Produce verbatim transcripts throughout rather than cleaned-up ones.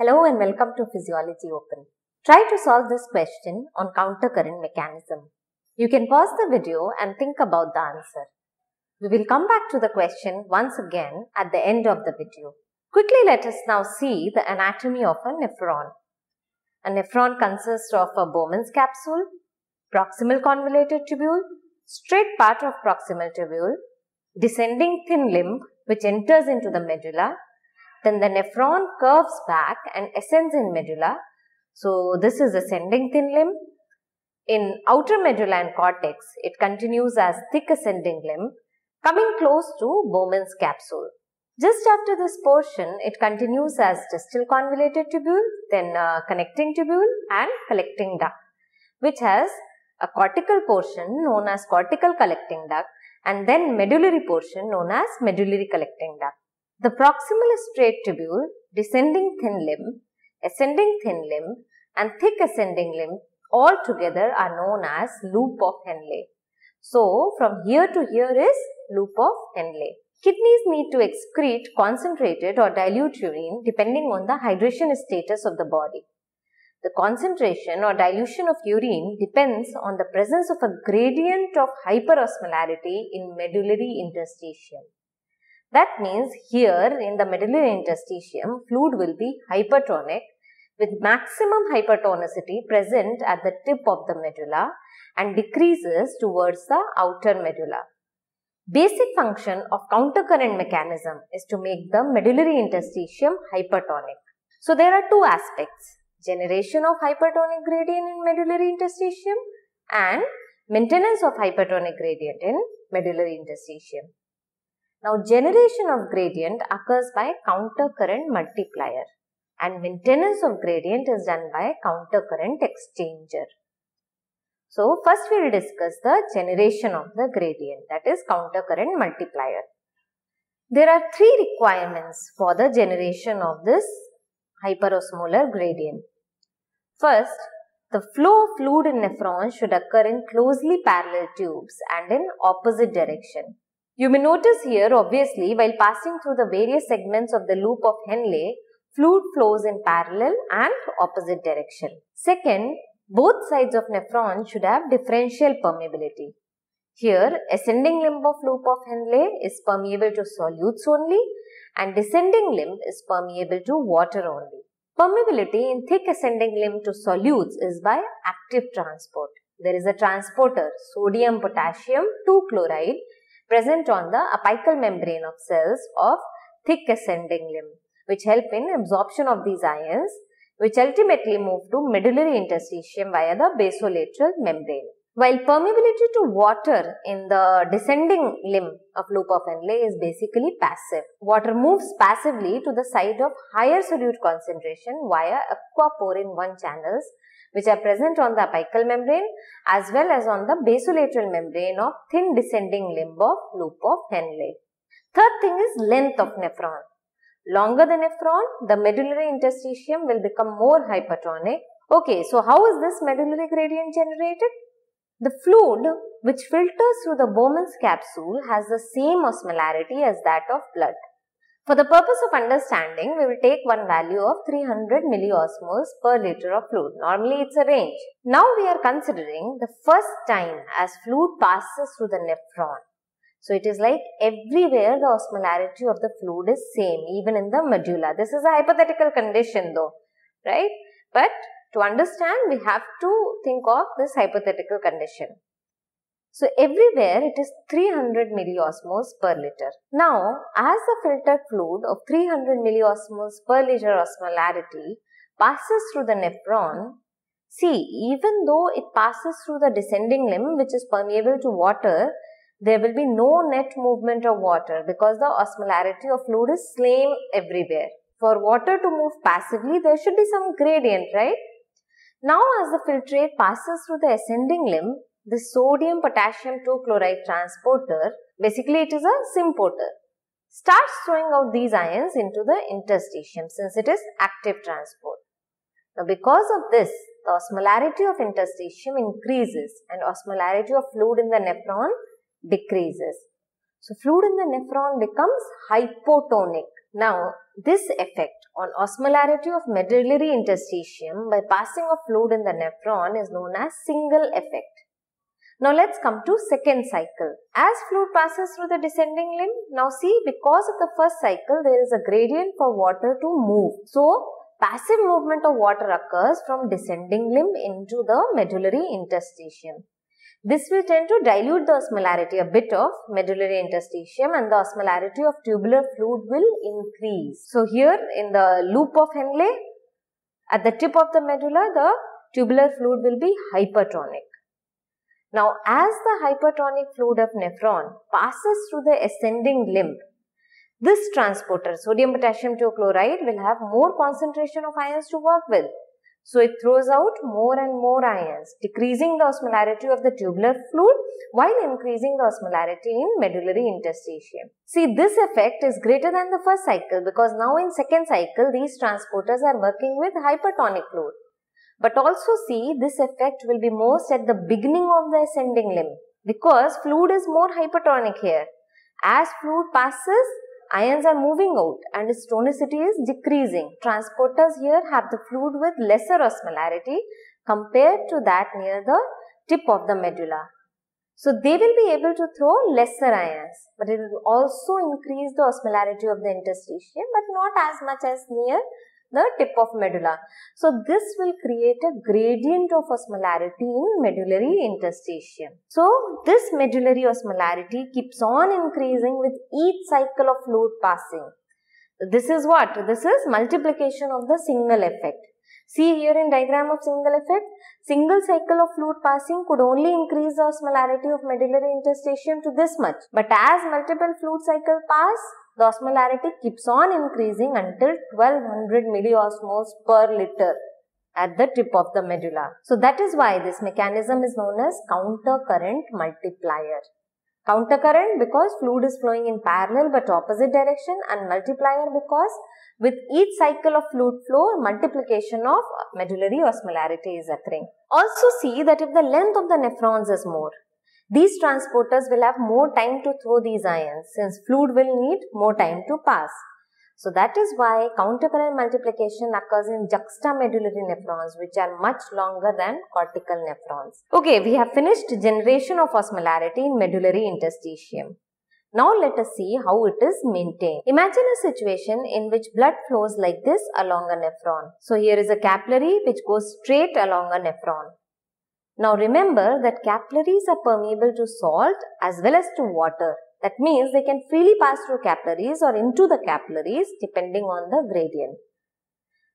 Hello and welcome to Physiology Open. Try to solve this question on countercurrent mechanism. You can pause the video and think about the answer. We will come back to the question once again at the end of the video. Quickly let us now see the anatomy of a nephron. A nephron consists of a Bowman's capsule, proximal convoluted tubule, straight part of proximal tubule, descending thin limb which enters into the medulla, then the nephron curves back and ascends in medulla. So this is ascending thin limb. In outer medulla and cortex, it continues as thick ascending limb, coming close to Bowman's capsule. Just after this portion, it continues as distal convoluted tubule, then uh, connecting tubule and collecting duct, which has a cortical portion known as cortical collecting duct and then medullary portion known as medullary collecting duct. The proximal straight tubule, descending thin limb, ascending thin limb and thick ascending limb all together are known as loop of Henle. So, from here to here is loop of Henle. Kidneys need to excrete concentrated or dilute urine depending on the hydration status of the body. The concentration or dilution of urine depends on the presence of a gradient of hyperosmolarity in medullary interstitium. That means here in the medullary interstitium, fluid will be hypertonic with maximum hypertonicity present at the tip of the medulla and decreases towards the outer medulla. Basic function of countercurrent mechanism is to make the medullary interstitium hypertonic. So there are two aspects. Generation of hypertonic gradient in medullary interstitium and maintenance of hypertonic gradient in medullary interstitium. Now, generation of gradient occurs by countercurrent multiplier and maintenance of gradient is done by countercurrent exchanger. So, first we will discuss the generation of the gradient, that is countercurrent multiplier. There are three requirements for the generation of this hyperosmolar gradient. First, the flow of fluid in nephrons should occur in closely parallel tubes and in opposite direction. You may notice here, obviously, while passing through the various segments of the loop of Henle, fluid flows in parallel and opposite direction. Second, both sides of nephrons should have differential permeability. Here, ascending limb of loop of Henle is permeable to solutes only, and descending limb is permeable to water only. Permeability in thick ascending limb to solutes is by active transport. There is a transporter, sodium potassium two chloride, present on the apical membrane of cells of thick ascending limb, which help in absorption of these ions, which ultimately move to medullary interstitium via the basolateral membrane. While permeability to water in the descending limb of loop of Henle is basically passive. Water moves passively to the side of higher solute concentration via aquaporin one channels, which are present on the apical membrane as well as on the basolateral membrane of thin descending limb of loop of Henle. Third thing is length of nephron. Longer the nephron, the medullary interstitium will become more hypertonic. Okay, so how is this medullary gradient generated? The fluid which filters through the Bowman's capsule has the same osmolarity as that of blood. For the purpose of understanding, we will take one value of three hundred milliosmoles per liter of fluid. Normally, it's a range. Now, we are considering the first time as fluid passes through the nephron. So, it is like everywhere the osmolarity of the fluid is same, even in the medulla. This is a hypothetical condition though, right? But to understand, we have to think of this hypothetical condition. So, everywhere it is three hundred milliosmoles per liter. Now, as the filtered fluid of three hundred milliosmoles per liter osmolarity passes through the nephron, see, even though it passes through the descending limb which is permeable to water, there will be no net movement of water because the osmolarity of fluid is same everywhere. For water to move passively, there should be some gradient, right? Now, as the filtrate passes through the ascending limb, the sodium potassium two chloride transporter, basically it is a symporter, starts throwing out these ions into the interstitium since it is active transport. Now, because of this, the osmolarity of interstitium increases and osmolarity of fluid in the nephron decreases. So, fluid in the nephron becomes hypotonic Now, this effect on osmolarity of medullary interstitium by passing of fluid in the nephron is known as single effect. Now, let's come to second cycle. As fluid passes through the descending limb, now see, because of the first cycle, there is a gradient for water to move. So, passive movement of water occurs from descending limb into the medullary interstitium. This will tend to dilute the osmolarity a bit of medullary interstitium, and the osmolarity of tubular fluid will increase. So, here in the loop of Henle, at the tip of the medulla, the tubular fluid will be hypertonic. Now, as the hypertonic fluid of nephron passes through the ascending limb, this transporter, sodium potassium thiochloride, will have more concentration of ions to work with. So, it throws out more and more ions, decreasing the osmolarity of the tubular fluid while increasing the osmolarity in medullary interstitium. See, this effect is greater than the first cycle because now in second cycle, these transporters are working with hypertonic fluid. But also see, this effect will be most at the beginning of the ascending limb because fluid is more hypertonic here. As fluid passes, ions are moving out and its tonicity is decreasing. Transporters here have the fluid with lesser osmolarity compared to that near the tip of the medulla. So, they will be able to throw lesser ions, but it will also increase the osmolarity of the interstitium, but not as much as near the tip of medulla. So, this will create a gradient of osmolarity in medullary interstitium. So, this medullary osmolarity keeps on increasing with each cycle of fluid passing. This is what? This is multiplication of the single effect. See here in diagram of single effect, single cycle of fluid passing could only increase the osmolarity of medullary interstitium to this much. But as multiple fluid cycles pass, the osmolarity keeps on increasing until twelve hundred milliosmoles per liter at the tip of the medulla. So, that is why this mechanism is known as countercurrent multiplier. Countercurrent because fluid is flowing in parallel but opposite direction, and multiplier because with each cycle of fluid flow, multiplication of medullary osmolarity is occurring. Also see that if the length of the nephrons is more, these transporters will have more time to throw these ions since fluid will need more time to pass. So, that is why countercurrent multiplication occurs in juxtamedullary nephrons, which are much longer than cortical nephrons. Okay, we have finished generation of osmolarity in medullary interstitium. Now, let us see how it is maintained. Imagine a situation in which blood flows like this along a nephron. So, here is a capillary which goes straight along a nephron. Now, remember that capillaries are permeable to salt as well as to water. That means they can freely pass through capillaries or into the capillaries depending on the gradient.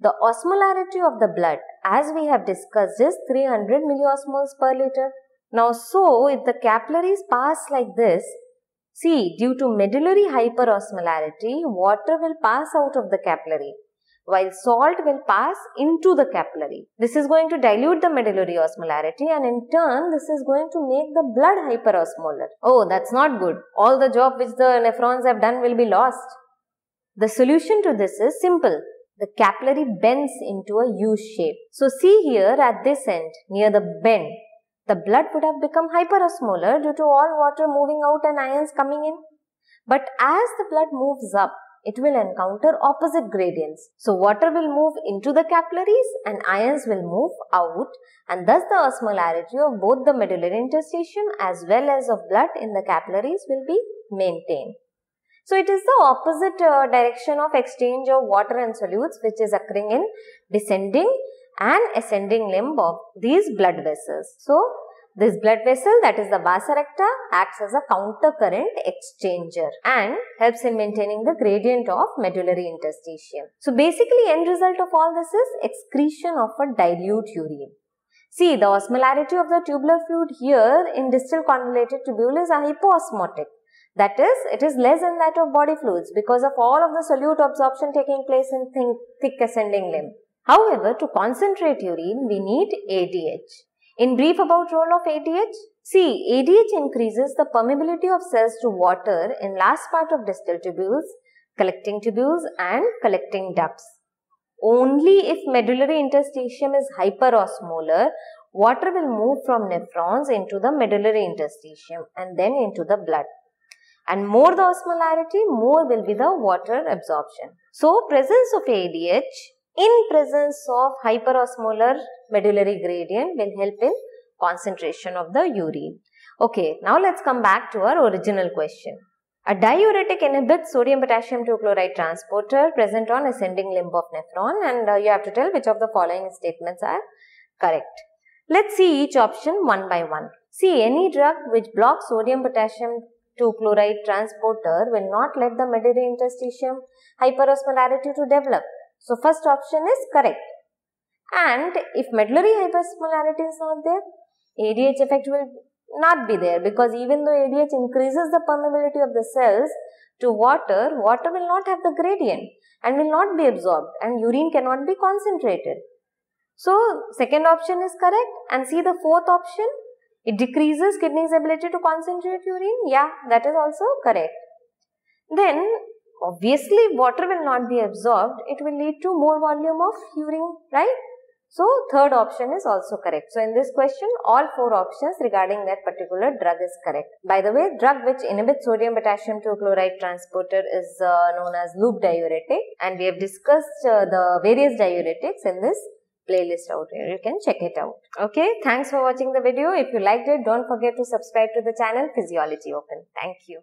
The osmolarity of the blood, as we have discussed, is three hundred milliosmoles per liter. Now, so if the capillaries pass like this, see, due to medullary hyperosmolarity, water will pass out of the capillary, while salt will pass into the capillary. This is going to dilute the medullary osmolarity, and in turn, this is going to make the blood hyperosmolar. Oh, that's not good. All the job which the nephrons have done will be lost. The solution to this is simple. The capillary bends into a U shape. So, see here at this end, near the bend, the blood would have become hyperosmolar due to all water moving out and ions coming in. But as the blood moves up, it will encounter opposite gradients. So, water will move into the capillaries and ions will move out, and thus the osmolarity of both the medullary interstitium as well as of blood in the capillaries will be maintained. So, it is the opposite uh, direction of exchange of water and solutes which is occurring in descending and ascending limb of these blood vessels. So, this blood vessel, that is the vasa recta, acts as a countercurrent exchanger and helps in maintaining the gradient of medullary interstitium. So, basically end result of all this is excretion of a dilute urine. See, the osmolarity of the tubular fluid here in distal convoluted tubule is hypoosmotic. That is, it is less than that of body fluids because of all of the solute absorption taking place in thin, thick ascending limb. However, to concentrate urine, we need A D H. In brief about role of A D H, see, A D H increases the permeability of cells to water in last part of distal tubules, collecting tubules and collecting ducts. Only if medullary interstitium is hyperosmolar, water will move from nephrons into the medullary interstitium and then into the blood. And more the osmolarity, more will be the water absorption. So, presence of A D H in presence of hyperosmolar medullary gradient will help in concentration of the urine. Okay, now let's come back to our original question. A diuretic inhibits sodium potassium two chloride transporter present on ascending limb of nephron, and uh, you have to tell which of the following statements are correct. Let's see each option one by one. See, any drug which blocks sodium potassium two chloride transporter will not let the medullary interstitium hyperosmolarity to develop. So, first option is correct. And if medullary hyperosmolarity is not there, A D H effect will not be there, because even though A D H increases the permeability of the cells to water, water will not have the gradient and will not be absorbed, and urine cannot be concentrated. So, second option is correct. And see the fourth option, it decreases kidney's ability to concentrate urine. Yeah, that is also correct. Then, obviously, water will not be absorbed. It will lead to more volume of urine, right? So, third option is also correct. So, in this question, all four options regarding that particular drug is correct. By the way, drug which inhibits sodium potassium two chloride transporter is uh, known as loop diuretic, and we have discussed uh, the various diuretics in this playlist out here. You can check it out. Okay, thanks for watching the video. If you liked it, don't forget to subscribe to the channel Physiology Open. Thank you.